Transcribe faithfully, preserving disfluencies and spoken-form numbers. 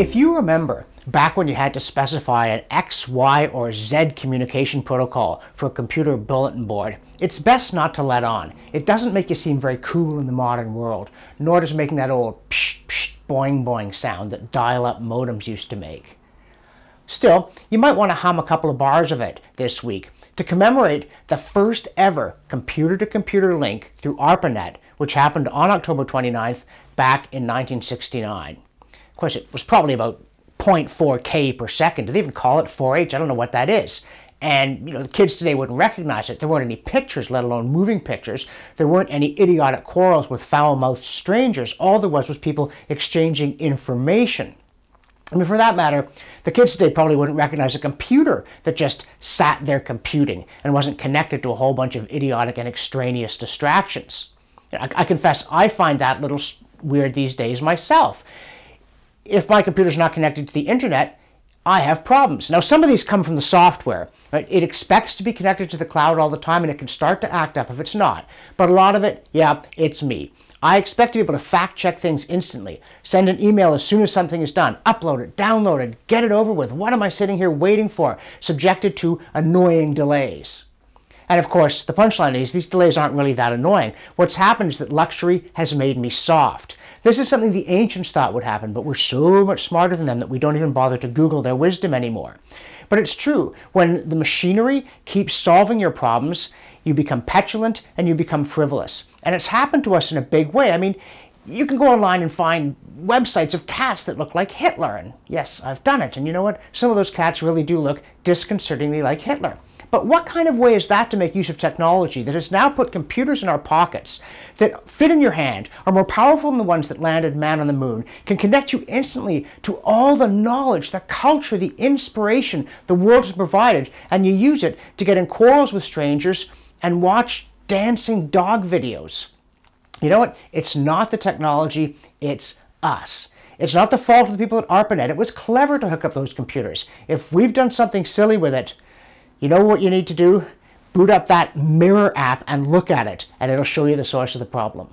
If you remember back when you had to specify an X, Y, or Z communication protocol for a computer bulletin board, it's best not to let on. It doesn't make you seem very cool in the modern world, nor does making that old psh, psh, boing, boing sound that dial-up modems used to make. Still, you might want to hum a couple of bars of it this week to commemorate the first ever computer-to-computer link through ARPANET, which happened on October twenty-ninth back in nineteen sixty-nine. Of course, it was probably about zero point four K per second. Do they even call it four H? I don't know what that is. And you know, the kids today wouldn't recognize it. There weren't any pictures, let alone moving pictures. There weren't any idiotic quarrels with foul-mouthed strangers. All there was was people exchanging information. I mean, for that matter, the kids today probably wouldn't recognize a computer that just sat there computing and wasn't connected to a whole bunch of idiotic and extraneous distractions. I, I confess, I find that a little weird these days myself. If my computer's not connected to the internet, I have problems. Now, some of these come from the software. Right? It expects to be connected to the cloud all the time, and it can start to act up if it's not. But a lot of it, yeah, it's me. I expect to be able to fact-check things instantly, send an email as soon as something is done, upload it, download it, get it over with. What am I sitting here waiting for, subjected to annoying delays? And of course, the punchline is these delays aren't really that annoying. What's happened is that luxury has made me soft. This is something the ancients thought would happen, but we're so much smarter than them that we don't even bother to Google their wisdom anymore. But it's true, when the machinery keeps solving your problems, you become petulant and you become frivolous. And it's happened to us in a big way. I mean, you can go online and find websites of cats that look like Hitler. And yes, I've done it. And you know what? Some of those cats really do look disconcertingly like Hitler. But what kind of way is that to make use of technology that has now put computers in our pockets that fit in your hand, are more powerful than the ones that landed man on the moon, can connect you instantly to all the knowledge, the culture, the inspiration the world has provided, and you use it to get in quarrels with strangers and watch dancing dog videos? You know what? It's not the technology, it's us. It's not the fault of the people at ARPANET. It was clever to hook up those computers. If we've done something silly with it, you know what you need to do? Boot up that mirror app and look at it, and it'll show you the source of the problem.